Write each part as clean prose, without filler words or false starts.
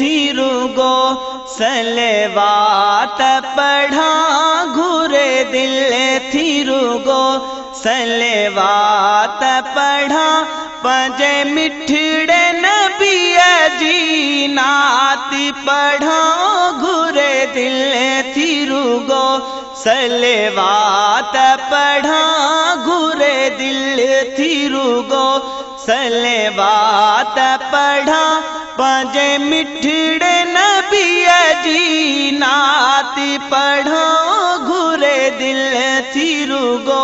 थिरुगो सलेवात पढ़ा घुरे दिल थिरुगो सलेवात पढ़ा पंजे मिठड़े नबिया जी नाती पढ़ा घुरे दिल थिरुगो सलेवात पढ़ा घुरे दिल थिरुगो सलेवात पढ़ा पंजे मिठड़े नबिया जी नाती पढ़ा घुरे दिल थिरुगो।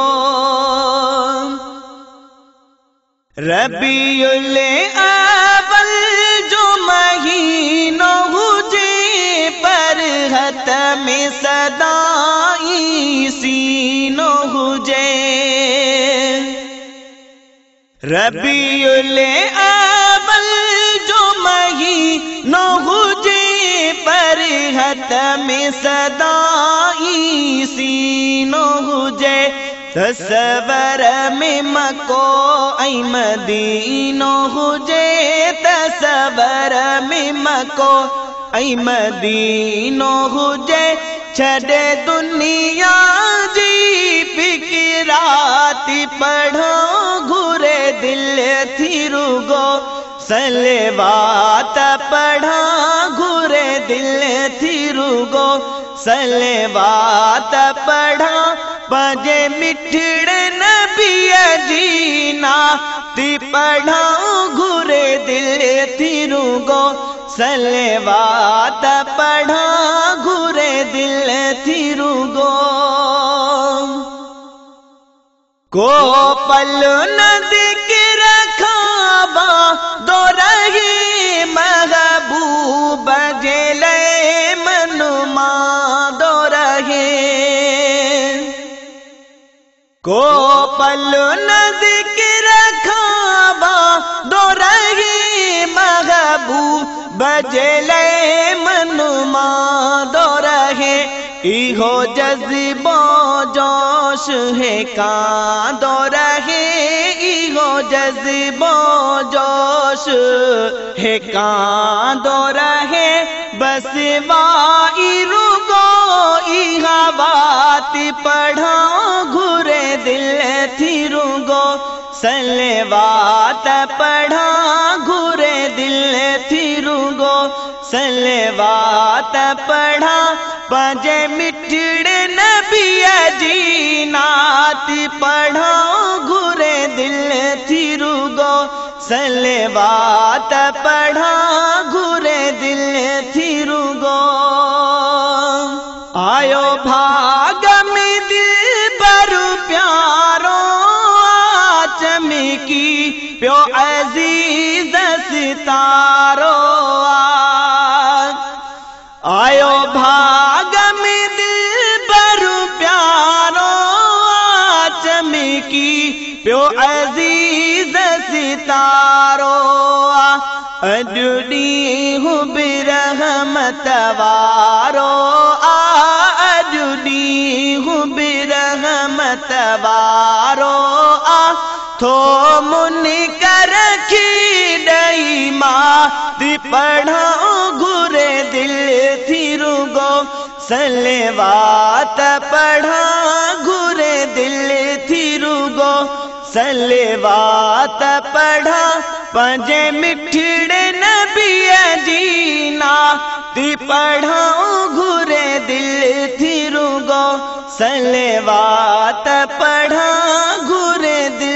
रबीउल अव्वल जो महीनो हुजे पर हतम सदाई सीनो हुजे। रबीउल अव्वल जो महीनो हुजे पर हतम सदाई सीनो हुजे। तस्वर में मको ऐ मदीनो हुजे तस्वर में मको ऐ मदीनो हुजे। छड़े दुनिया जी फिकिराती पढ़ो घुरे दिल थिरुगो सलेवात पढ़ा घुरे दिल थिरुगो सलेवात पढ़ा पंजे मिठड़े नबिया जी नाती पढ़ा घुरे दिल थिरुगो सलेवात पढ़ा घुरे दिल थिरुगो। को पल न दिख रखाबा दो रही महबूब जले मनुमा दो रहे। को पल न दिख रखाबा दो रही महबूब जले मनुमा दो रहे। इहो जज्बो जोश है कांदो रहे इहो जज्बो जोश है कांदो रहे। बस वाइरुगो इहा बात पढ़ो घुरे दिल थिरुगो सलेवात पढ़ो घुरे दिल थिरुगो सलेवात पढ़ा पंजे मिठड़े नबिया जी नाती पढ़ो घुरे दिल थिरुगो सलेवात पढ़ा घुरे दिल थिरुगो। आयो भाग में दिल बरु प्यारो चमकी प्यो अजीज सितारो। आयो भाग में दिल बरु प्यारो चमकी प्यो अजीज सितारो। अजुडी हूँ बिरहमत वारो अजुडी हूँ बिरहमत वारो। थो मुन कर रखी दई माती पढ़ा घुरे दिल थिरुगो सलेवात पढ़ा घुरे दिल थिरुगो सलेवात पढ़ा पंजे मिठड़े नबिया जी नाती पढ़ा घुरे दिल थिरुगो सलेवात पढ़ा घुरे दिल